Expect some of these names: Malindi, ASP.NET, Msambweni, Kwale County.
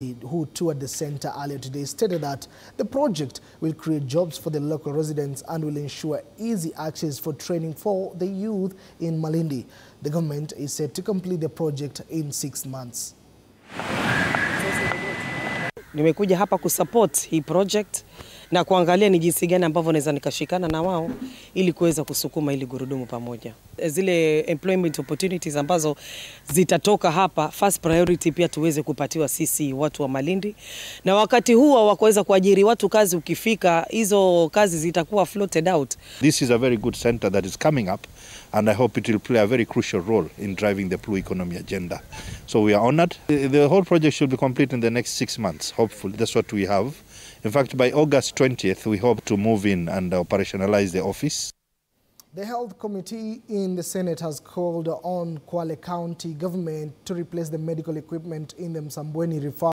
Who toured the center earlier today stated that the project will create jobs for the local residents and will ensure easy access for training for the youth in Malindi. The government is set to complete the project in 6 months. Nimekuja hapa kusupport hii project na kuangalia ni jinsi gani ambavyo naweza nikashikana na wao ili kuweza kusukuma ili gurudumu pamoja. Zile employment opportunities ambazo zitatoka hapa, first priority pia tuweze kupatiwa sisi watu wa Malindi. Na wakati huo wakaweza kuajiri watu kazi ukifika, hizo kazi zitakuwa floated out. This is a very good center that is coming up and I hope it will play a very crucial role in driving the blue economy agenda. So we are honored. The whole project should be complete in the next 6 months, hopefully. That's what we have. In fact, by August 20th, we hope to move in and operationalize the office. The Health Committee in the Senate has called on Kwale County government to replace the medical equipment in the Msambweni refinery.